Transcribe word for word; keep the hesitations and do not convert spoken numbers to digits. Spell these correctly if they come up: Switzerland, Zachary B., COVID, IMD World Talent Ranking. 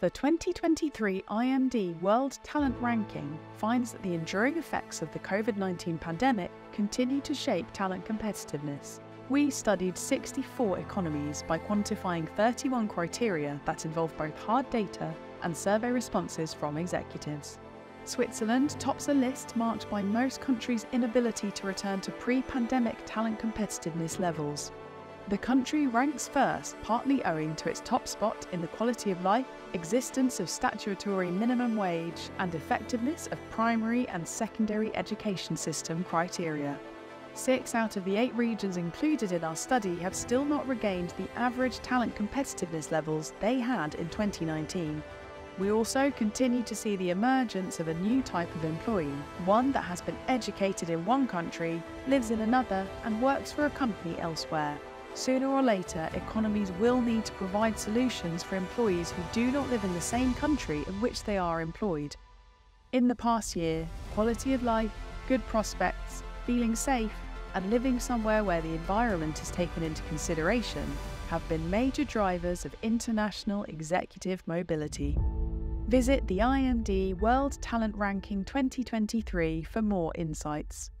The twenty twenty-three I M D World Talent Ranking finds that the enduring effects of the COVID nineteen pandemic continue to shape talent competitiveness. We studied sixty-four economies by quantifying thirty-one criteria that involve both hard data and survey responses from executives. Switzerland tops a list marked by most countries' inability to return to pre-pandemic talent competitiveness levels. The country ranks first, partly owing to its top spot in the quality of life, existence of statutory minimum wage, and effectiveness of primary and secondary education system criteria. Six out of the eight regions included in our study have still not regained the average talent competitiveness levels they had in twenty nineteen. We also continue to see the emergence of a new type of employee, one that has been educated in one country, lives in another, and works for a company elsewhere. Sooner or later, economies will need to provide solutions for employees who do not live in the same country in which they are employed. In the past year, quality of life, good prospects, feeling safe, and living somewhere where the environment is taken into consideration have been major drivers of international executive mobility. Visit the I M D World Talent Ranking twenty twenty-three for more insights.